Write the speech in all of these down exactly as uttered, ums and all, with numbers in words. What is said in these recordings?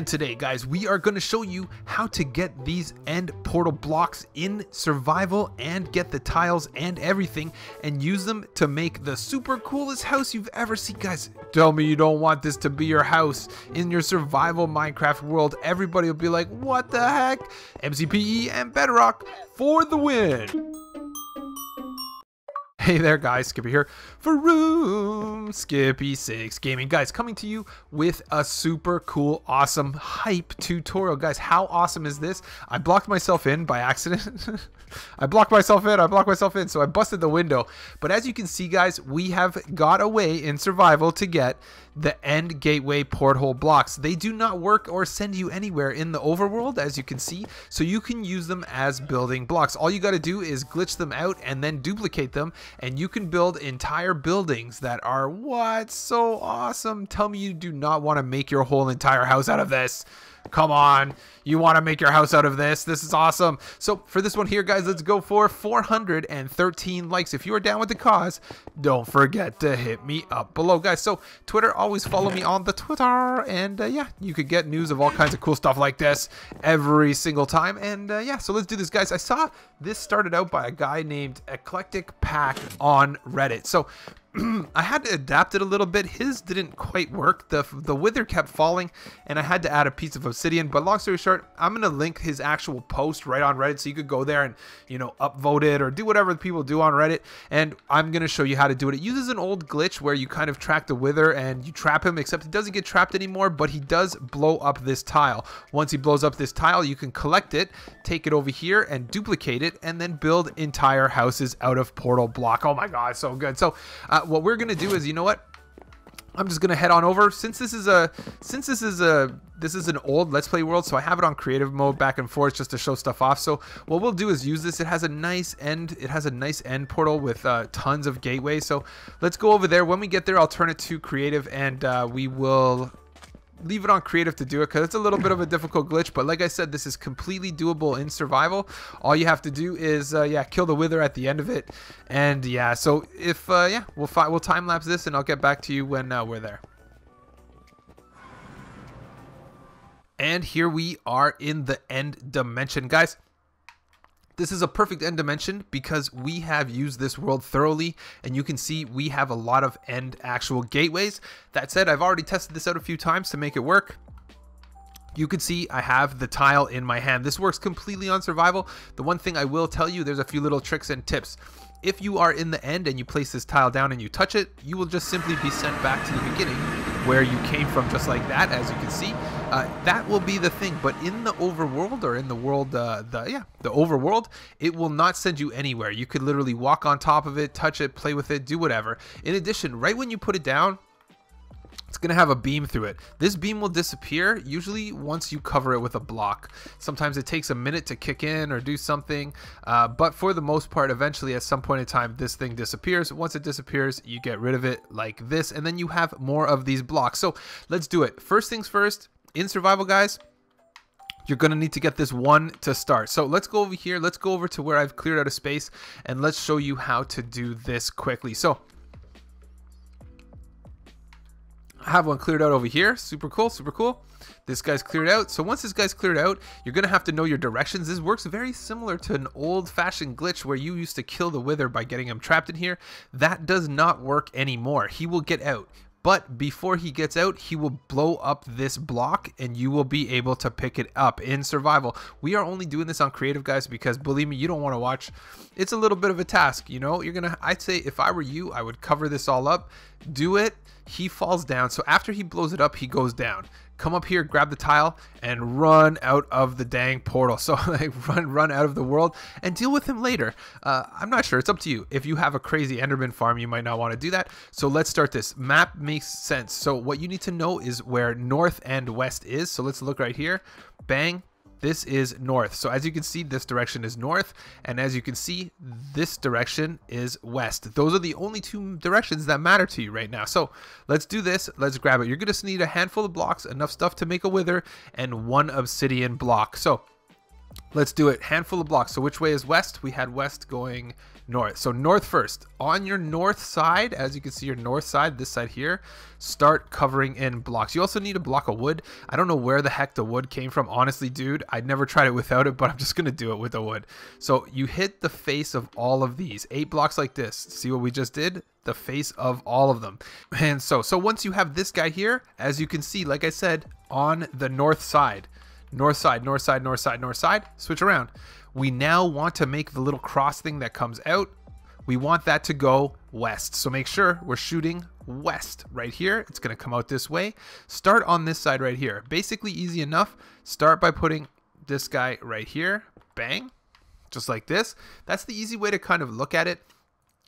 And today, guys, we are going to show you how to get these end portal blocks in survival and get the tiles and everything and use them to make the super coolest house you've ever seen. Guys, tell me you don't want this to be your house. In your survival Minecraft world, everybody will be like, what the heck? M C P E and Bedrock for the win. Hey there, guys, Skippy here for Room Skippy six Gaming. Guys, coming to you with a super cool, awesome, hype tutorial. Guys, how awesome is this? I blocked myself in by accident. I blocked myself in, I blocked myself in, so I busted the window. But as you can see, guys, we have got a way in survival to get the end gateway porthole blocks. They do not work or send you anywhere in the overworld, as you can see, so you can use them as building blocks. All you got to do is glitch them out and then duplicate them, and you can build entire buildings that are what so awesome. Tell me you do not want to make your whole entire house out of this. Come on, you want to make your house out of this? This is awesome. So for this one here, guys, let's go for four hundred thirteen likes. If you are down with the cause, don't forget to hit me up below, guys. So Twitter, always follow me on the Twitter, and uh, yeah, you could get news of all kinds of cool stuff like this every single time. And uh, yeah, so let's do this, guys. I saw this started out by a guy named Eclectic Pack on Reddit, so I had to adapt it a little bit. His didn't quite work. The the wither kept falling, and I had to add a piece of obsidian. But long story short, I'm going to link his actual post right on Reddit, so you could go there and, you know, upvote it or do whatever people do on Reddit. And I'm going to show you how to do it. It uses an old glitch where you kind of track the wither and you trap him, except he doesn't get trapped anymore, but he does blow up this tile. Once he blows up this tile, you can collect it, take it over here, and duplicate it, and then build entire houses out of portal block. Oh my god, so good. So uh, what we're gonna do is, you know what, I'm just gonna head on over. Since this is a since this is a this is an old Let's Play world, so I have it on creative mode back and forth just to show stuff off. So what we'll do is use this. It has a nice end. It has a nice end portal with uh, tons of gateways. So let's go over there. When we get there, I'll turn it to creative, and uh, we will leave it on creative to do it because it's a little bit of a difficult glitch. But like I said, this is completely doable in survival. All you have to do is uh, yeah, kill the wither at the end of it. And yeah, so if uh, yeah, we'll find we'll time lapse this, and I'll get back to you when uh, we're there. And here we are in the end dimension, guys. This is a perfect end dimension because we have used this world thoroughly, and you can see we have a lot of end actual gateways. That said, I've already tested this out a few times to make it work. You can see I have the tile in my hand. This works completely on survival. The one thing I will tell you, there's a few little tricks and tips. If you are in the end and you place this tile down and you touch it, you will just simply be sent back to the beginning where you came from, just like that, as you can see. Uh, that will be the thing. But in the overworld, or in the world, uh, the yeah, the overworld, it will not send you anywhere. You could literally walk on top of it, touch it, play with it, do whatever. In addition, right when you put it down, it's going to have a beam through it. This beam will disappear usually once you cover it with a block. Sometimes it takes a minute to kick in or do something, uh, but for the most part, eventually at some point in time, this thing disappears. Once it disappears, you get rid of it like this, and then you have more of these blocks. So let's do it. First things first, in survival, guys, you're going to need to get this one to start. So let's go over here. Let's go over to where I've cleared out a space, and let's show you how to do this quickly. So I have one cleared out over here. Super cool, super cool. This guy's cleared out. So once this guy's cleared out, you're going to have to know your directions. This works very similar to an old-fashioned glitch where you used to kill the wither by getting him trapped in here. That does not work anymore. He will get out. But before he gets out, he will blow up this block, and you will be able to pick it up in survival. We are only doing this on creative, guys, because believe me, you don't want to watch. It's a little bit of a task, you know. You're gonna, I'd say if I were you, I would cover this all up, do it. He falls down. So after he blows it up, he goes down. Come up here, grab the tile, and run out of the dang portal. So like run run out of the world and deal with him later. Uh, I'm not sure. It's up to you. If you have a crazy Enderman farm, you might not want to do that. So let's start this. Map makes sense. So what you need to know is where north and west is. So let's look right here. Bang. This is north. So as you can see, this direction is north, and as you can see, this direction is west. Those are the only two directions that matter to you right now. So let's do this. Let's grab it. You're going to need a handful of blocks, enough stuff to make a wither, and one obsidian block. So Let's do it. Handful of blocks. So which way is west? We had west going north. So north first. On your north side, as you can see your north side, this side here, start covering in blocks. You also need a block of wood. I don't know where the heck the wood came from. Honestly, dude, I never tried it without it, but I'm just going to do it with the wood. So you hit the face of all of these. Eight blocks like this. See what we just did? The face of all of them. And so, so once you have this guy here, as you can see, like I said, on the north side. North side, north side, north side, north side, switch around. We now want to make the little cross thing that comes out. We want that to go west. So make sure we're shooting west right here. It's gonna come out this way. Start on this side right here. Basically easy enough. Start by putting this guy right here, bang, just like this. That's the easy way to kind of look at it.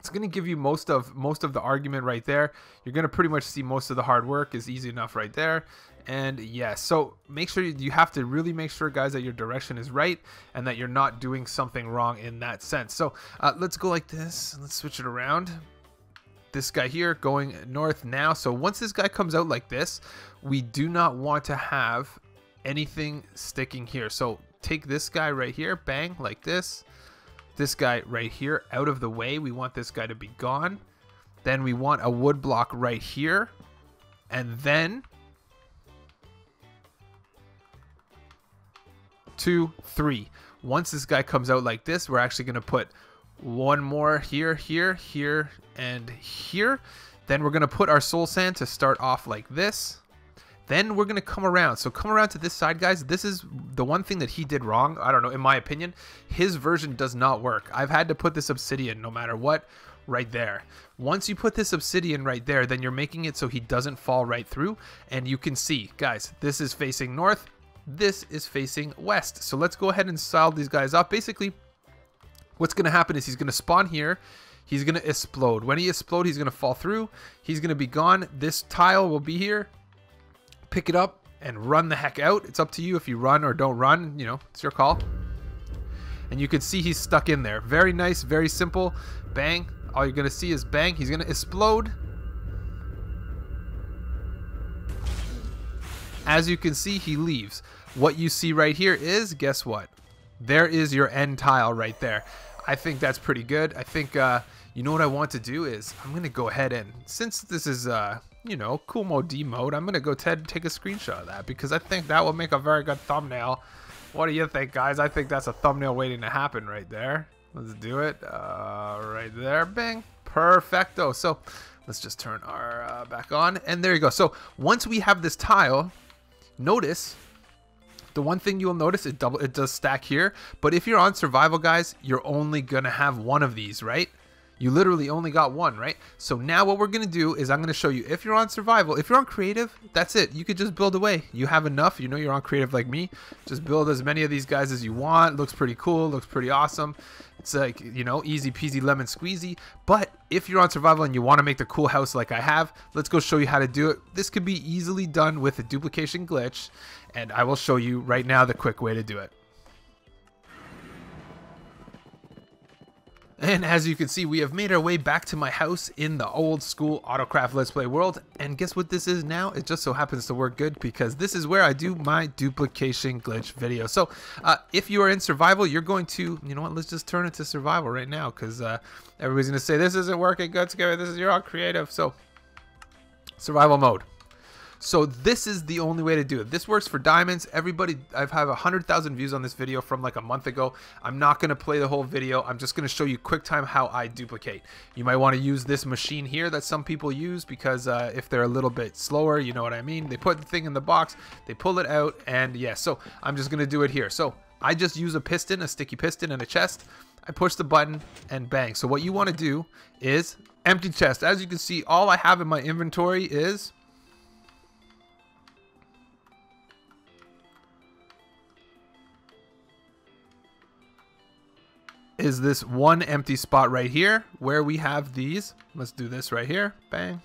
It's gonna give you most of most of the argument right there. You're gonna pretty much see most of the hard work is easy enough right there. And yeah, so make sure you, you have to really make sure, guys, that your direction is right and that you're not doing something wrong in that sense. So uh, let's go like this. Let's switch it around. This guy here going north now. So once this guy comes out like this, we do not want to have anything sticking here. So take this guy right here, bang, like this. This guy right here out of the way. We want this guy to be gone. Then we want a wood block right here. And then two, three. Once this guy comes out like this, we're actually going to put one more here, here, here, and here. Then we're going to put our soul sand to start off like this. Then we're going to come around. So come around to this side, guys. This is the one thing that he did wrong. I don't know. In my opinion, his version does not work. I've had to put this obsidian no matter what right there. Once you put this obsidian right there, then you're making it so he doesn't fall right through. And you can see, guys, this is facing north. This is facing west. So let's go ahead and solve these guys up. Basically, what's going to happen is he's going to spawn here. He's going to explode. When he explodes, he's going to fall through. He's going to be gone. This tile will be here. Pick it up and run the heck out. It's up to you if you run or don't run, you know, it's your call. And you can see he's stuck in there. Very nice, very simple. Bang. All you're gonna see is bang. He's gonna explode. As you can see, he leaves. What you see right here is, guess what? There is your end tile right there. I think that's pretty good. I think uh you know what I want to do is I'm gonna go ahead and, since this is uh you know, cool mode D mode, I'm gonna go ahead and take a screenshot of that because I think that will make a very good thumbnail. What do you think, guys? I think that's a thumbnail waiting to happen right there. Let's do it. Uh, right there, bang, perfecto. So let's just turn our uh, back on, and there you go. So once we have this tile, notice the one thing you will notice, it double it does stack here. But if you're on survival, guys, you're only gonna have one of these, right? You literally only got one, right? So now what we're going to do is I'm going to show you, if you're on survival, if you're on creative, that's it. You could just build away. You have enough. You know, you're on creative like me. Just build as many of these guys as you want. Looks pretty cool. Looks pretty awesome. It's like, you know, easy peasy lemon squeezy. But if you're on survival and you want to make the cool house like I have, let's go show you how to do it. This could be easily done with a duplication glitch. And I will show you right now the quick way to do it. And as you can see, we have made our way back to my house in the old school Autocraft Let's Play world. And guess what this is now? It just so happens to work good because this is where I do my duplication glitch video. So uh, if you are in survival, you're going to, you know what, let's just turn it to survival right now because uh, everybody's going to say, this isn't working good together. This is, you're all creative. So survival mode. So this is the only way to do it. This works for diamonds. Everybody, I've had one hundred thousand views on this video from like a month ago. I'm not going to play the whole video. I'm just going to show you quick time how I duplicate. You might want to use this machine here that some people use because uh, if they're a little bit slower, you know what I mean? They put the thing in the box, they pull it out, and yeah, so I'm just going to do it here. So I just use a piston, a sticky piston, and a chest. I push the button and bang. So what you want to do is empty chest. As you can see, all I have in my inventory is is this one empty spot right here where we have these. Let's do this right here, bang.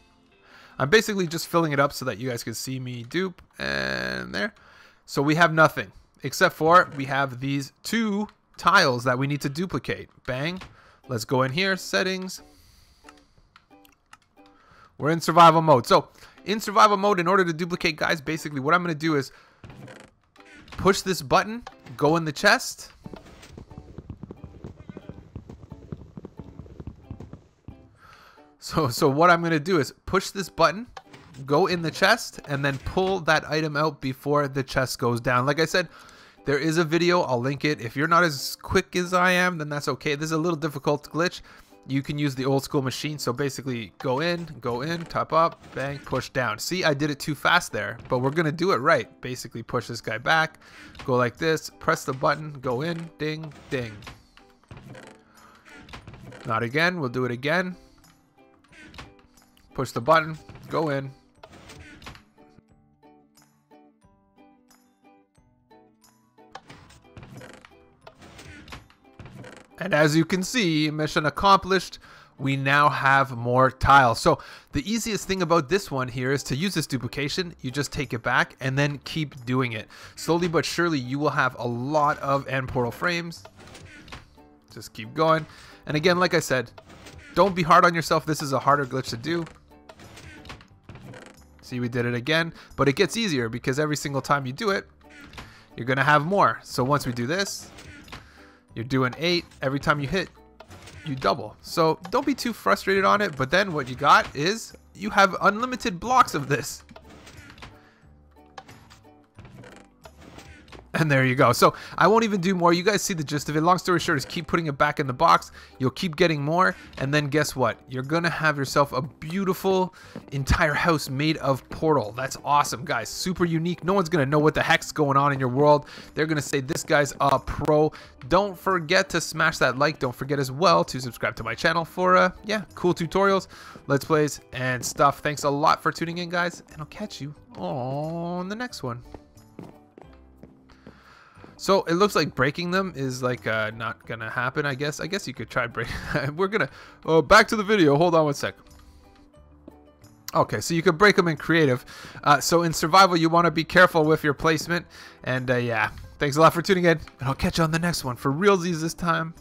I'm basically just filling it up so that you guys can see me dupe, and there. So we have nothing except for we have these two tiles that we need to duplicate, bang. Let's go in here, settings. We're in survival mode. So in survival mode, in order to duplicate, guys, basically what I'm going to do is push this button, go in the chest. So, so what I'm going to do is push this button, go in the chest, and then pull that item out before the chest goes down. Like I said, there is a video, I'll link it. If you're not as quick as I am, then that's okay. This is a little difficult glitch. You can use the old school machine. So basically go in, go in, top up, bang, push down. See, I did it too fast there, but we're going to do it right. Basically push this guy back, go like this, press the button, go in, ding, ding. Not again, we'll do it again. Push the button, go in. And as you can see, mission accomplished, we now have more tiles. So the easiest thing about this one here is to use this duplication. You just take it back and then keep doing it. Slowly but surely, you will have a lot of end portal frames. Just keep going. And again, like I said, don't be hard on yourself. This is a harder glitch to do. See, we did it again, but it gets easier because every single time you do it, you're going to have more. So once we do this, you're doing eight. Every time you hit, you double. So don't be too frustrated on it. But then what you got is you have unlimited blocks of this. And there you go. So I won't even do more. You guys see the gist of it. Long story short is keep putting it back in the box. You'll keep getting more. And then guess what? You're going to have yourself a beautiful entire house made of portal. That's awesome, guys. Super unique. No one's going to know what the heck's going on in your world. They're going to say this guy's a pro. Don't forget to smash that like. Don't forget as well to subscribe to my channel for, uh, yeah, cool tutorials, let's plays, and stuff. Thanks a lot for tuning in, guys. And I'll catch you on the next one. So it looks like breaking them is like uh, not gonna happen, I guess. I guess you could try breaking. We're gonna, oh, back to the video. Hold on one sec. Okay, so you can break them in creative. Uh, so in survival, you wanna be careful with your placement. And uh, yeah, thanks a lot for tuning in. And I'll catch you on the next one for realsies this time.